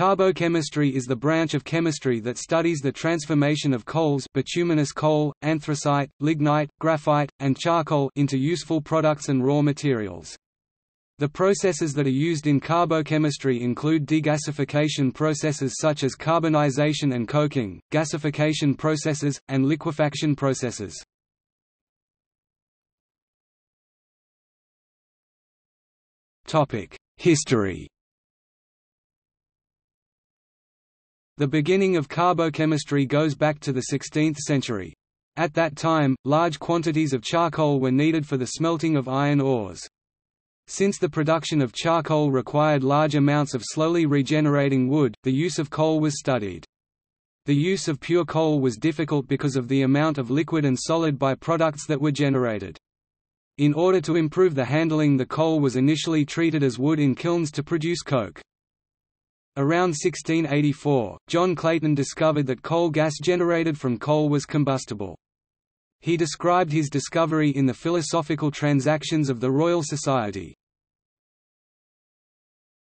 Carbochemistry is the branch of chemistry that studies the transformation of coals, bituminous coal, anthracite, lignite, graphite, and charcoal into useful products and raw materials. The processes that are used in carbochemistry include degasification processes such as carbonization and coking, gasification processes, and liquefaction processes. History. The beginning of carbochemistry goes back to the 16th century. At that time, large quantities of charcoal were needed for the smelting of iron ores. Since the production of charcoal required large amounts of slowly regenerating wood, the use of coal was studied. The use of pure coal was difficult because of the amount of liquid and solid byproducts that were generated. In order to improve the handling, the coal was initially treated as wood in kilns to produce coke. Around 1684, John Clayton discovered that coal gas generated from coal was combustible. He described his discovery in the Philosophical Transactions of the Royal Society.